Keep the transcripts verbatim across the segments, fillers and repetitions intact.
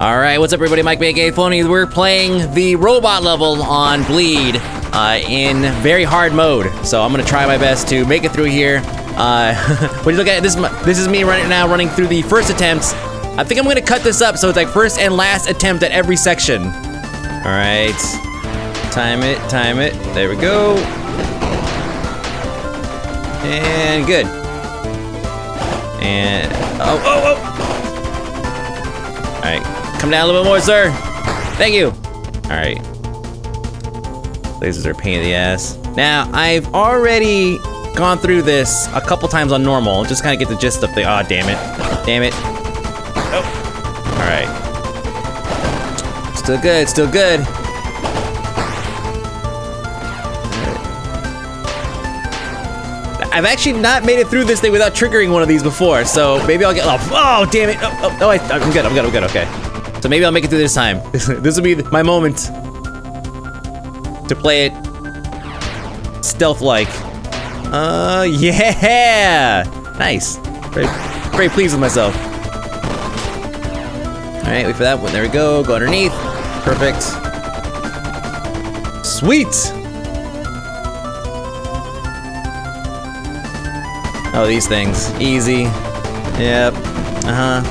All right, what's up, everybody? Mike B, aka Fony. We're playing the robot level on Bleed uh, in very hard mode. So I'm gonna try my best to make it through here. Uh, when you look at it, this, this is me right now running through the first attempts. I think I'm gonna cut this up so it's like first and last attempt at every section. All right, time it, time it. There we go. And good. And oh, oh, oh! All right, come down a little bit more, sir. Thank you. All right. Lasers are a pain in the ass. Now I've already gone through this a couple times on normal. Just kind of get the gist of the. Ah, oh, damn it! Damn it! Oh. All right. Still good. Still good. I've actually not made it through this thing without triggering one of these before, so maybe I'll get. Oh, oh damn it! Oh, oh, oh I, I'm good. I'm good. I'm good. Okay. So maybe I'll make it through this time. This will be my moment to play it stealth-like. Uh, yeah, nice. Very, very pleased with myself. All right, wait for that one. There we go. Go underneath. Perfect. Sweet. Oh, these things. Easy. Yep. Uh-huh.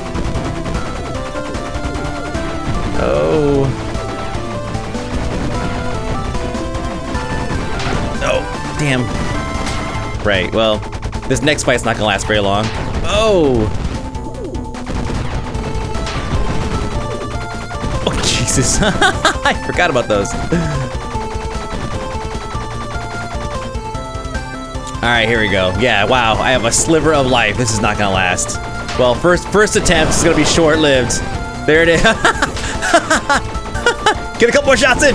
Oh. Oh, damn. Right, well, this next fight's not gonna last very long. Oh! Oh, Jesus. I forgot about those. All right, here we go. Yeah, wow, I have a sliver of life. This is not gonna last. Well, first first attempt is gonna be short-lived. There it is. Get a couple more shots in.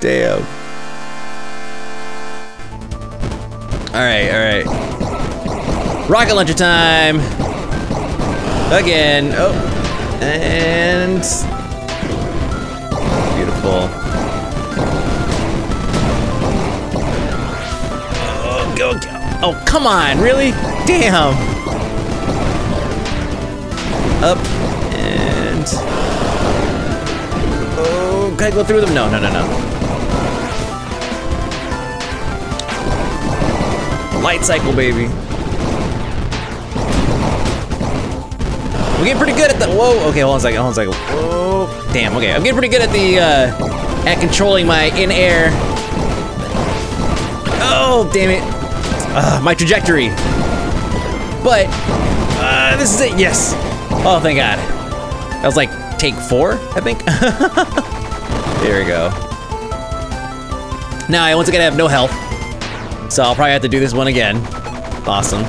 Damn. All right, all right. Rocket launcher time. Again. Oh, and beautiful. Oh, come on, really? Damn! Up, and... Oh, can I go through them? No, no, no, no. Light cycle, baby. I'm getting pretty good at the... Whoa, okay, hold on a second, hold on a second. Whoa. Damn, okay, I'm getting pretty good at the, uh... at controlling my in-air... Oh, damn it. Uh, my trajectory, but uh, this is it. Yes. Oh, thank God. That was like take four, I think. There we go. Now I once again have no health, so I'll probably have to do this one again. Awesome.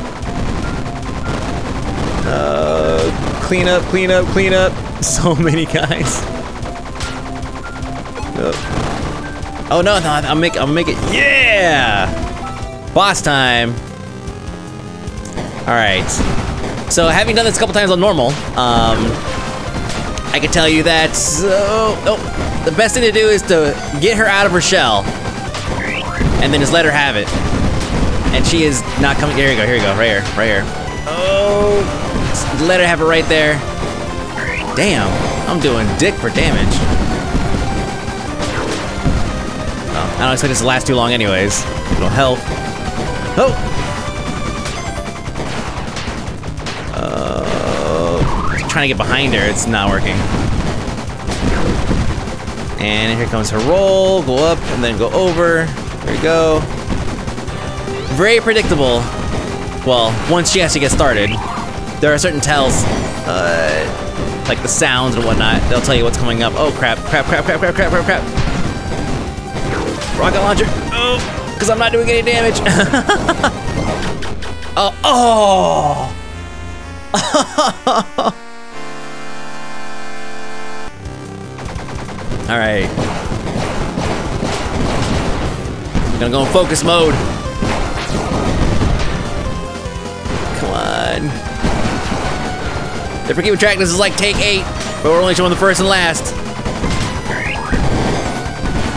Uh, clean up, clean up, clean up. So many guys. Oh, oh no, no! I'll make, I'll make it. Yeah. Boss time. All right. So having done this a couple times on normal, um, I can tell you that so, oh, the best thing to do is to get her out of her shell, and then just let her have it. And she is not coming. Here you go. Here you go. Right here. Right here. Oh, just let her have it right there. Damn, I'm doing dick for damage. Oh, I don't expect this to last too long, anyways. It'll help. Oh! Uh, I'm trying to get behind her, it's not working. And here comes her roll, go up, and then go over. There we go. Very predictable. Well, once she actually gets started, there are certain tells, uh, like the sounds and whatnot. They'll tell you what's coming up. Oh crap, crap, crap, crap, crap, crap, crap, crap. Rocket launcher. Oh! Because I'm not doing any damage. Oh, oh. All right. I'm gonna go in focus mode. Come on. If we're keeping track, this is like take eight, but we're only showing the first and last.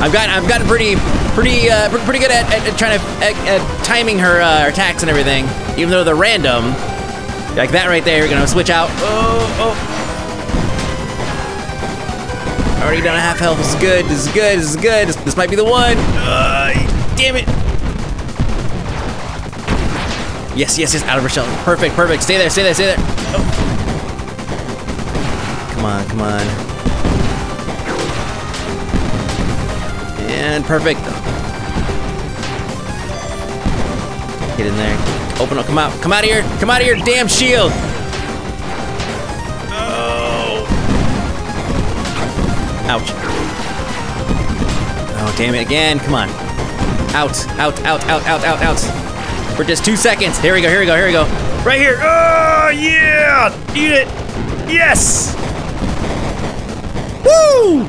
I've got, I've gotten pretty, pretty, uh, pretty good at, at, at trying to at, at timing her uh, attacks and everything. Even though they're random, Like that right there, you're gonna switch out. Oh, oh. Already down to half health. This is good. This is good. This is good. This, this might be the one. Uh, damn it. Yes, yes, yes. Out of her shell. Perfect, perfect. Stay there, stay there, stay there. Oh. Come on, come on. And perfect. Get in there. Open up. Come out. Come out of here. Come out of your damn shield. Oh. Ouch. Oh, damn it again. Come on. Out, out, out, out, out, out, out. For just two seconds. Here we go, here we go, here we go. Right here. Oh, yeah! Eat it! Yes! Woo!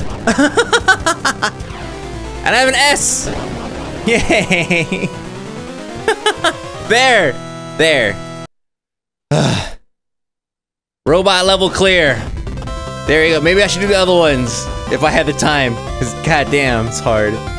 And I have an S! Yay! There! There. Ugh. Robot level clear. There you go. Maybe I should do the other ones if I had the time. Because goddamn, it's hard.